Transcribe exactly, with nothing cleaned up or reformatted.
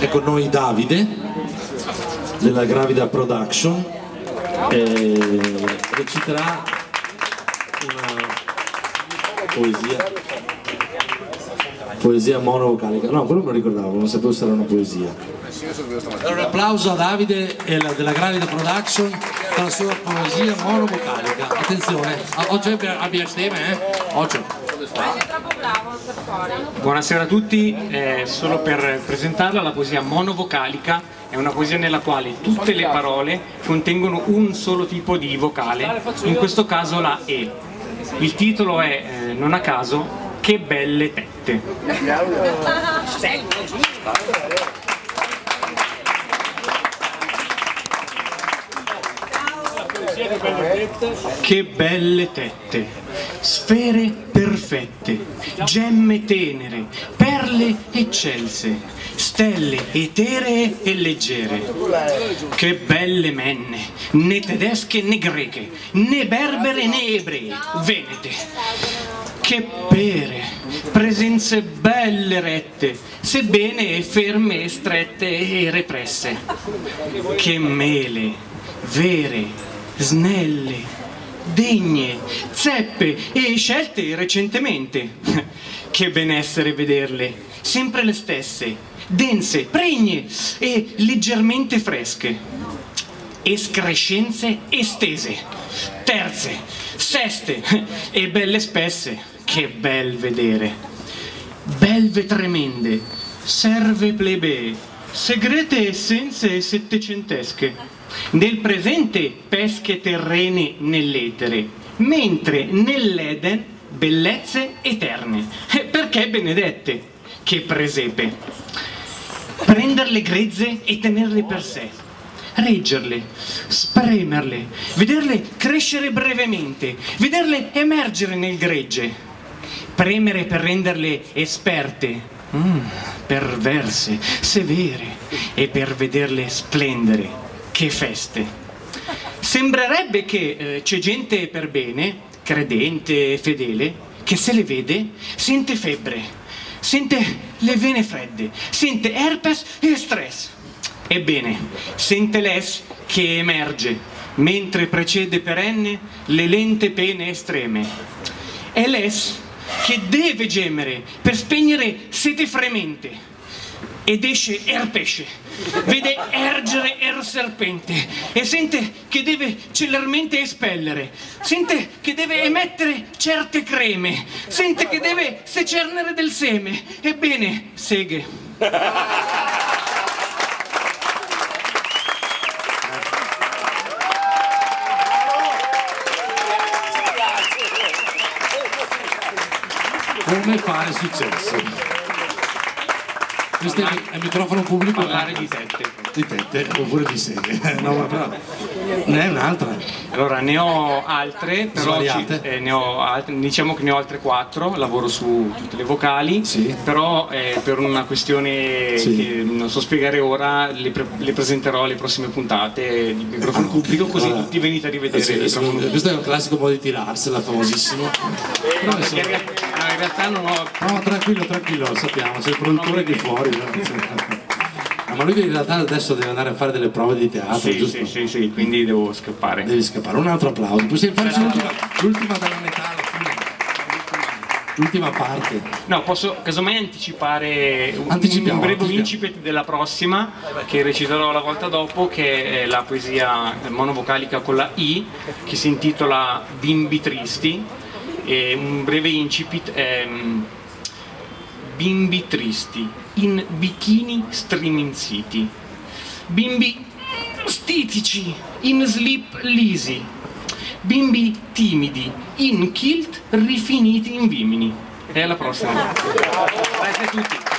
è con noi Davide della Gravida Production, che reciterà una poesia poesia monovocalica. No, quello me lo ricordavo, non sapevo se era una poesia. Allora un applauso a Davide della Gravida Production per la sua poesia monovocalica. Attenzione, oggi abbiamo tema, eh? Oggi. Buonasera a tutti, eh, solo per presentarla, la poesia monovocalica è una poesia nella quale tutte le parole contengono un solo tipo di vocale, in questo caso la E. Il titolo è, eh, non a caso, Che belle tette. Che belle tette, sfere perfette, gemme tenere, perle eccelse, stelle eteree e leggere. Che belle menne, né tedesche né greche, né berbere né ebree, venete. Che pere, presenze belle rette, sebbene ferme e strette e represse. Che mele, vere, snelle, degne, zeppe e scelte recentemente. Che benessere vederle, sempre le stesse, dense, pregne e leggermente fresche. Escrescenze estese, terze, seste e belle spesse. Che bel vedere. Belve tremende, serve plebee, segrete essenze e settecentesche. Nel presente pesche terrene nell'etere, mentre nell'Eden bellezze eterne, perché benedette. Che presepe, prenderle grezze e tenerle per sé, reggerle, spremerle, vederle crescere brevemente, vederle emergere nel gregge, premere per renderle esperte, mm, perverse, severe, e per vederle splendere. Che feste! Sembrerebbe che eh, c'è gente per bene, credente, fedele, che se le vede sente febbre, sente le vene fredde, sente herpes e stress. Ebbene, sente l'es che emerge, mentre precede perenne le lente pene estreme. È l'es che deve gemere per spegnere sete fremente. Ed esce er pesce, vede ergere er serpente e sente che deve celermente espellere, sente che deve emettere certe creme, sente che deve secernere del seme. Ebbene, seghe. Come fare successo? Questo è il microfono pubblico. Parlare di tette. Di tette, oppure di seghe. No, ma bravo. Ne è un'altra? Allora, ne ho altre, però ci, eh, ne ho altre, diciamo che ne ho altre quattro, lavoro su tutte le vocali, sì. Però eh, per una questione sì. che non so spiegare ora, le, pre le presenterò alle prossime puntate di microfono ah, pubblico, così allora, tutti venite a rivedere. Sì, il questo è un classico modo di tirarsela, famosissimo. Eh, no, perché, no, in realtà non ho... No, tranquillo, tranquillo, lo sappiamo, c'è il produttore di fuori. Ah, ma lui in realtà adesso deve andare a fare delle prove di teatro, sì, giusto? Sì, sì, sì, quindi devo scappare. Devi scappare, un altro applauso. Possiamo fare l'ultima della metà, l'ultima parte. No, posso casomai anticipare un, un breve incipit della prossima che reciterò la volta dopo, che è la poesia monovocalica con la I, che si intitola Bimbi tristi, e un breve incipit è... Bimbi tristi, in bikini striminziti, bimbi stitici, in slip lisi, bimbi timidi, in kilt rifiniti in vimini. E alla prossima. Grazie a tutti.